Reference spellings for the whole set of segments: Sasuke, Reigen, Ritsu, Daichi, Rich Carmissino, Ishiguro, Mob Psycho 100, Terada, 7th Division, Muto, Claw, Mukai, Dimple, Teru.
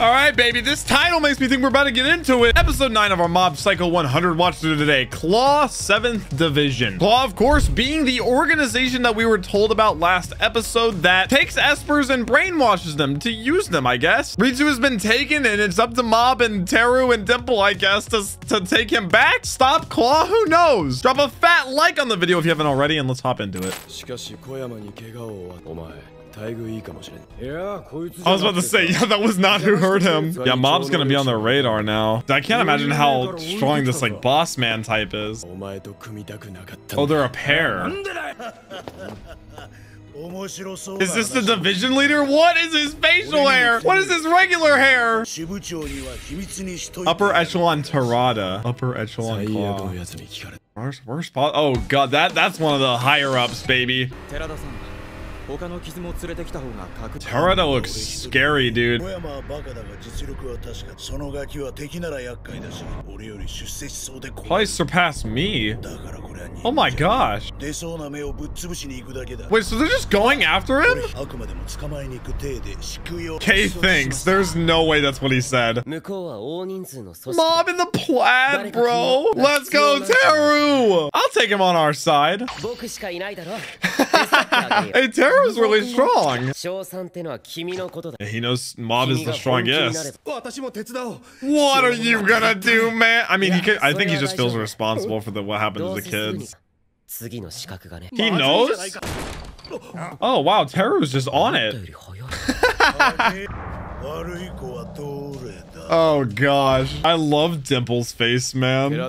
All right, baby, this title makes me think we're about to get into it. Episode 9 of our Mob Psycho 100 watch through today, Claw 7th Division. Claw, of course, being the organization that we were told about last episode that takes espers and brainwashes them to use them, I guess. Ritsu has been taken, and it's up to Mob and Teru and Dimple, I guess, to take him back. Stop Claw? Who knows? Drop a fat like on the video if you haven't already, and let's hop into it. I was about to say, yeah, that was not who hurt him. Yeah, Mob's gonna be on the radar now. I can't imagine how strong this, like, boss man type is. Oh, they're a pair. Is this the division leader? What is his facial hair? What is his regular hair? Upper echelon Terada. Upper echelon Claw. Worst boss. Oh, God, that's one of the higher-ups, baby. Terada looks scary, dude. Probably surpassed me. Oh my gosh. Wait, so they're just going after him? K thinks. There's no way that's what he said. Mob in the plaid, bro. Let's go, Teru. I'll take him on our side. Hey, Teru's really strong. Yeah, he knows Mob is the strongest. What are you gonna do, man? I mean, I think he just feels responsible for what happened to the kids. He knows? Oh, wow. Teru's just on it. Oh, gosh. I love Dimple's face, man.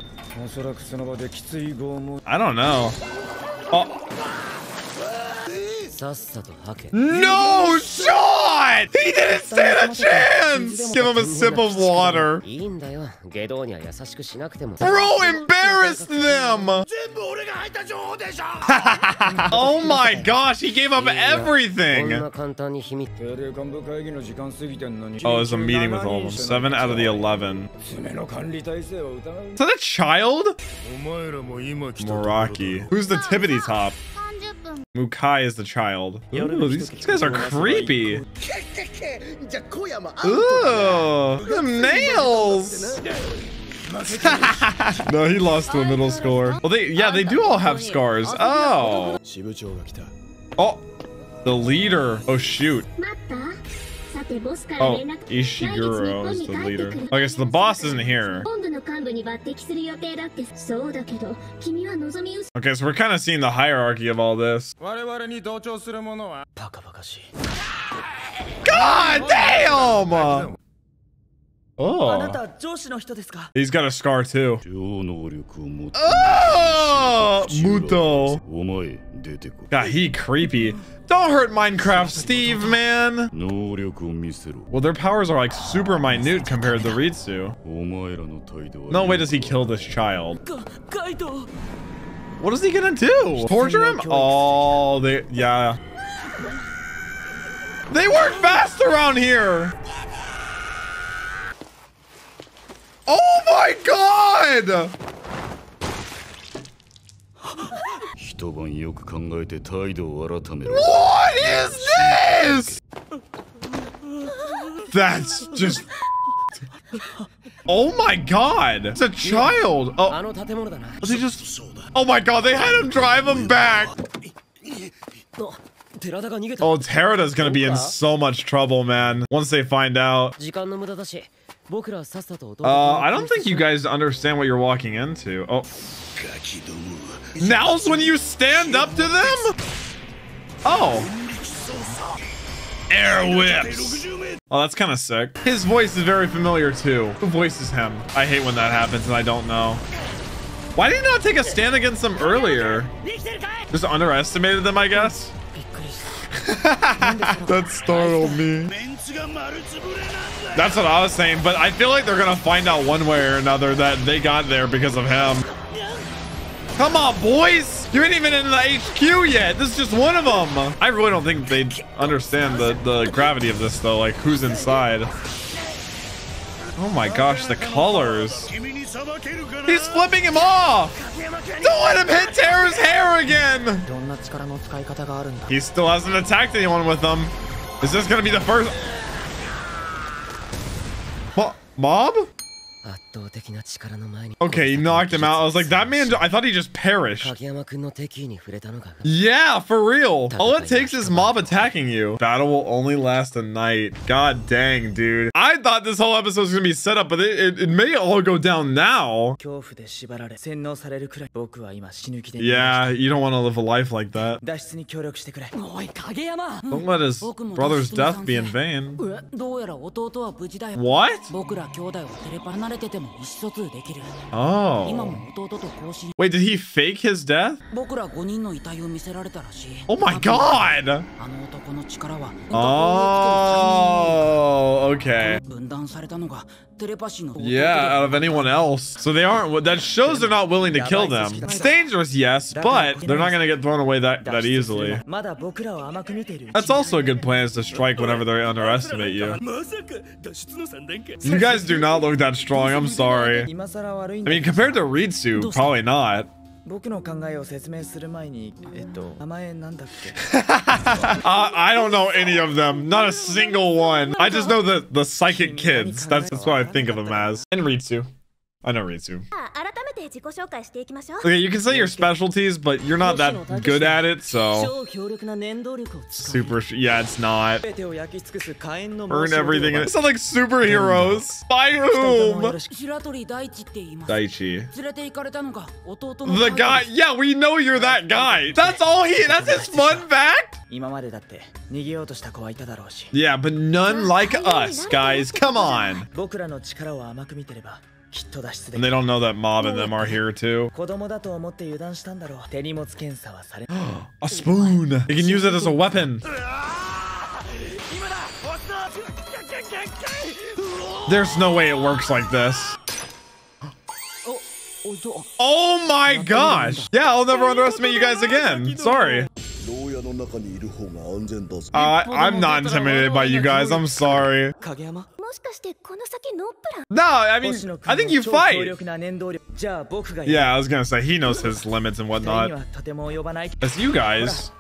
I don't know. Oh. No shot! He didn't stand a chance! Give him a sip of water. Bro, embarrassed them! Oh my gosh, he gave up everything! Oh, it's a meeting with all of them. 7 out of the 11. Is that a child? Meraki. Who's the tippity top? Mukai is the child. Ooh, these guys are creepy. Ooh, the nails. No, he lost to a middle schooler. Well, they do all have scars. Oh. Oh, the leader. Oh, shoot. Oh, Ishiguro is the leader. Okay, so the boss isn't here. Okay, so we're kind of seeing the hierarchy of all this. God damn! Oh. He's got a scar too. Oh! Muto. God, he creepy. Don't hurt Minecraft Steve, man. Well, their powers are like super minute compared to Ritsu. No way does he kill this child. What is he gonna do? Torture him? Oh, yeah. They work fast around here. Oh my God! What is this? That's just... Oh my God! It's a child! Oh, was he just... Oh my God, they had him drive him back! Oh, Terada's gonna be in so much trouble, man. Once they find out... I don't think you guys understand what you're walking into. Oh. Now's when you stand up to them? Oh. Air whips. Oh, that's kind of sick. His voice is very familiar, too. Who voices him? I hate when that happens and I don't know. Why did he not take a stand against them earlier? Just underestimated them, I guess. That startled me. That's what I was saying, but I feel like they're gonna find out one way or another that they got there because of him. Come on, boys! You ain't even in the HQ yet! This is just one of them! I really don't think they understand the gravity of this, though. Like, who's inside. Oh my gosh, the colors. He's flipping him off! Don't let him hit Teru's hair again! He still hasn't attacked anyone with them. Is this gonna be the first... Mob? Okay, he knocked him out. I was like, that man, I thought he just perished. Yeah, for real. All it takes is Mob attacking you. Battle will only last a night. God dang, dude. I thought this whole episode was gonna be set up, but it may all go down now. Yeah, you don't want to live a life like that. Don't let his brother's death be in vain. What? Oh. Wait, did he fake his death? Oh my god! Oh, okay. Yeah, out of anyone else. So they aren't, that shows they're not willing to kill them. It's dangerous, yes, but they're not gonna get thrown away that easily. That's also a good plan, is to strike whenever they underestimate you. You guys do not look that strong. I'm sorry. I mean, compared to Ritsu, probably not. I don't know any of them. Not a single one. I just know the psychic kids. That's what I think of them as. And Ritsu. I know Ritsu. Okay, you can say your specialties, but you're not that good at it, so... Super... Yeah, it's not. Earn everything. It's not like superheroes. By whom? Daichi. The guy... Yeah, we know you're that guy. That's all he... That's his fun fact? Yeah, but none like us, guys. Come on. And they don't know that Mob and them are here too. A spoon! You can use it as a weapon. There's no way it works like this. Oh my gosh! Yeah, I'll never underestimate you guys again. Sorry. I'm not intimidated by you guys. I'm sorry. No, I mean, I think you fight. Yeah, I was gonna say, he knows his limits and whatnot. As you guys.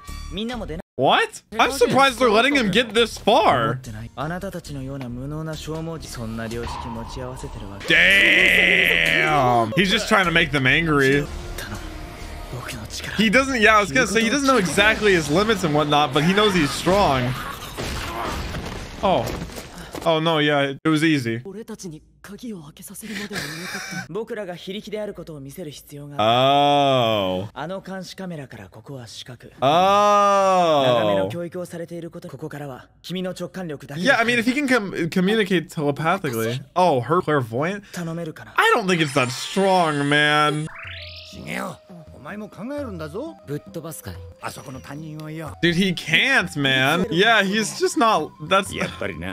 What? I'm surprised they're letting him get this far. Damn! He's just trying to make them angry. He doesn't, yeah, I was gonna say, he doesn't know exactly his limits and whatnot, but he knows he's strong. Oh. Oh no, yeah, it was easy. Oh. Oh. Yeah, I mean, if he can communicate telepathically. Oh, her clairvoyant? I don't think it's that strong, man. Dude, he can't, man. Yeah, he's just not. That's.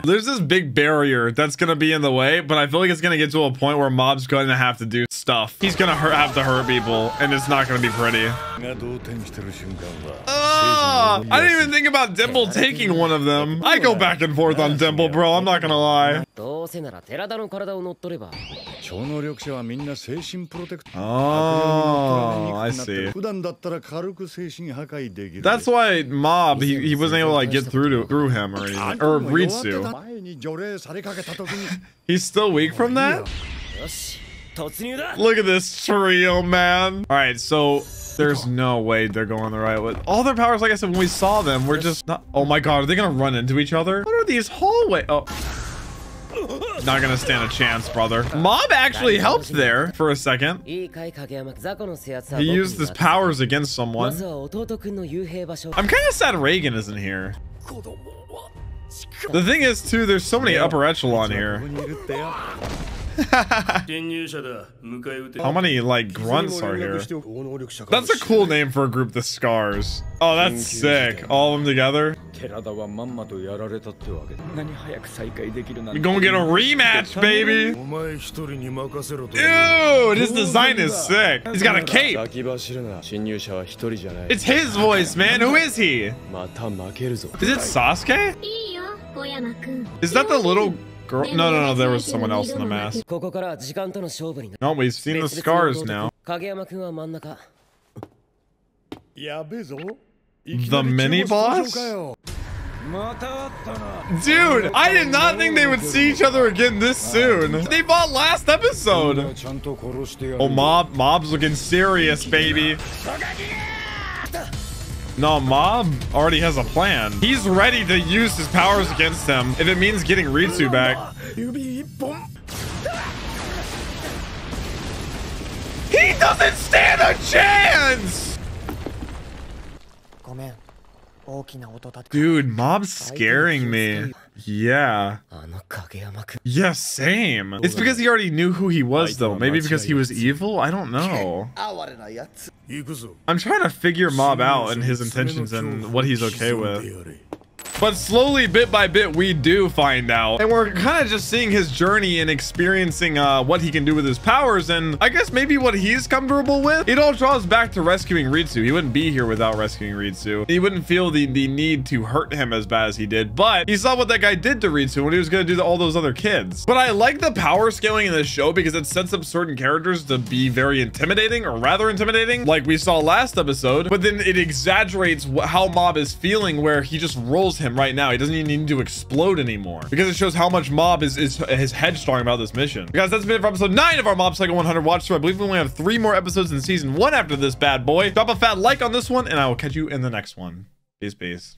There's this big barrier that's gonna be in the way, but I feel like it's gonna get to a point where Mob's gonna have to do stuff. He's gonna have to hurt people, and it's not gonna be pretty. Oh, I didn't even think about Dimple taking one of them. I go back and forth on Dimple, bro. I'm not gonna lie. Oh, I see. That's why Mob, he wasn't able to like get through him or anything. Or Ritsu. He's still weak from that? Look at this trio, man. All right, so there's no way they're going the right way. All their powers, like I said, when we saw them, we're just not. Oh my god, are they gonna run into each other? What are these hallway? Oh. Not gonna stand a chance, brother. Mob actually helped there for a second. He used his powers against someone. I'm kind of sad Reigen isn't here. The thing is, too, there's so many upper echelon here. How many, like, grunts are here? That's a cool name for a group, the Scars. Oh, that's sick. All of them together. You're gonna get a rematch, baby! Dude, his design is sick. He's got a cape. It's his voice, man. Who is he? Is it Sasuke? Is that the little... girl? No, there was someone else in the mask. No, we've seen the scars now. The mini boss? Dude, I did not think they would see each other again this soon. They fought last episode. Oh, Mob's looking serious, baby. No, Mob already has a plan. He's ready to use his powers against him if it means getting Ritsu back. He doesn't stand a chance! Dude, Mob's scaring me. Yeah. Yeah, same. It's because he already knew who he was, though. Maybe because he was evil? I don't know. I'm trying to figure Mob out and his intentions and what he's okay with. But slowly, bit by bit, we do find out. And we're kind of just seeing his journey and experiencing what he can do with his powers. And I guess maybe what he's comfortable with. It all draws back to rescuing Ritsu. He wouldn't be here without rescuing Ritsu. He wouldn't feel the need to hurt him as bad as he did. But he saw what that guy did to Ritsu when he was going to do to all those other kids. But I like the power scaling in this show because it sets up certain characters to be very intimidating or rather intimidating. Like we saw last episode. But then it exaggerates how Mob is feeling where he just rolls him. Right now he doesn't even need to explode anymore because it shows how much Mob is headstrong about this mission. Guys, that's been it for episode 9 of our Mob Psycho 100 watch through. I believe we only have 3 more episodes in season 1 after this bad boy. Drop a fat like on this one and I will catch you in the next one. Peace.